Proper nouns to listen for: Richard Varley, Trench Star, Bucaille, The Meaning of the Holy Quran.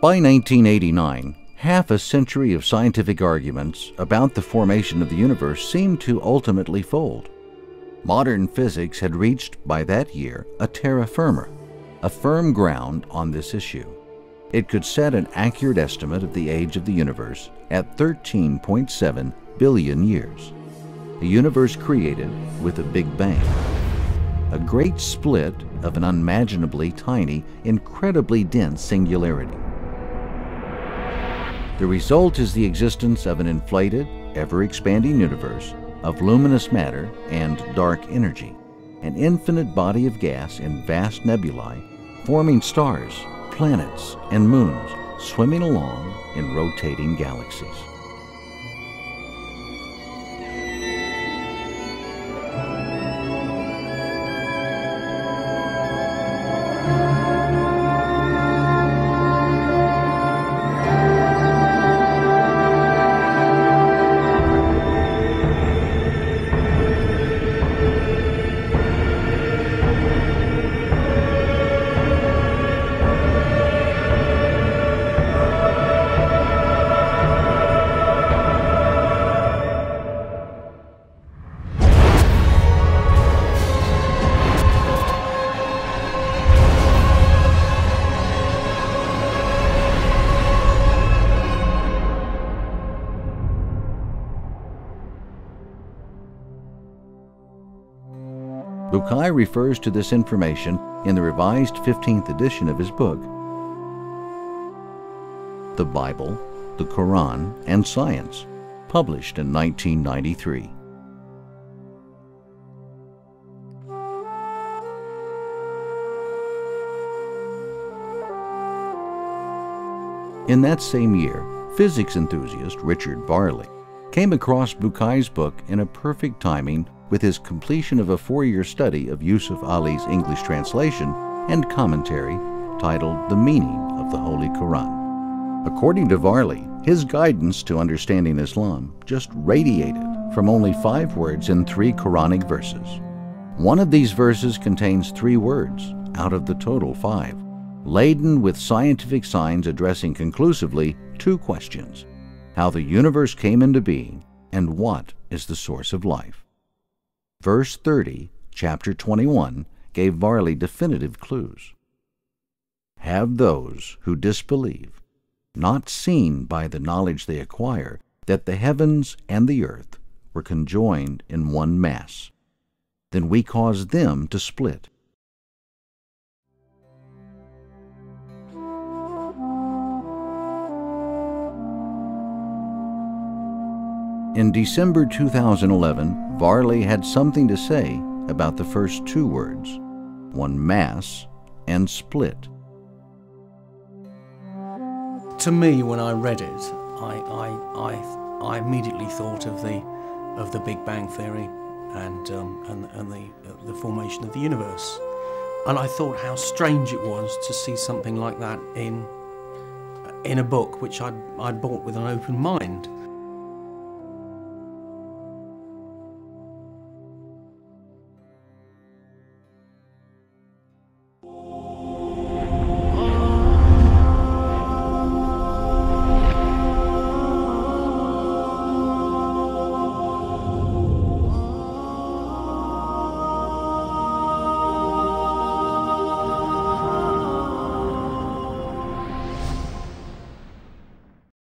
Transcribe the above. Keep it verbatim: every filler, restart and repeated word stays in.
By nineteen eighty-nine, half a century of scientific arguments about the formation of the universe seemed to ultimately fold. Modern physics had reached, by that year, a terra firma, a firm ground on this issue. It could set an accurate estimate of the age of the universe at thirteen point seven billion years. A universe created with a Big Bang. A great split of an unimaginably tiny, incredibly dense singularity. The result is the existence of an inflated, ever-expanding universe of luminous matter and dark energy, an infinite body of gas in vast nebulae, forming stars, planets, and moons swimming along in rotating galaxies. Bucaille refers to this information in the revised fifteenth edition of his book, The Bible, the Quran, and Science, published in nineteen ninety-three. In that same year, physics enthusiast Richard Varley came across Bucaille's book in a perfect timing with his completion of a four-year study of Yusuf Ali's English translation and commentary titled The Meaning of the Holy Quran. According to Varley, his guidance to understanding Islam just radiated from only five words in three Quranic verses. One of these verses contains three words out of the total five, laden with scientific signs addressing conclusively two questions: how the universe came into being and what is the source of life. Verse thirty, chapter twenty-one, gave Varley definitive clues. Have those who disbelieve not seen by the knowledge they acquire that the heavens and the earth were conjoined in one mass? Then we cause them to split. In December two thousand eleven, Varley had something to say about the first two words, one mass and split. To me, when I read it, I, I, I, I immediately thought of the, of the Big Bang Theory and, um, and, and the, uh, the formation of the universe. And I thought how strange it was to see something like that in, in a book which I'd, I'd bought with an open mind.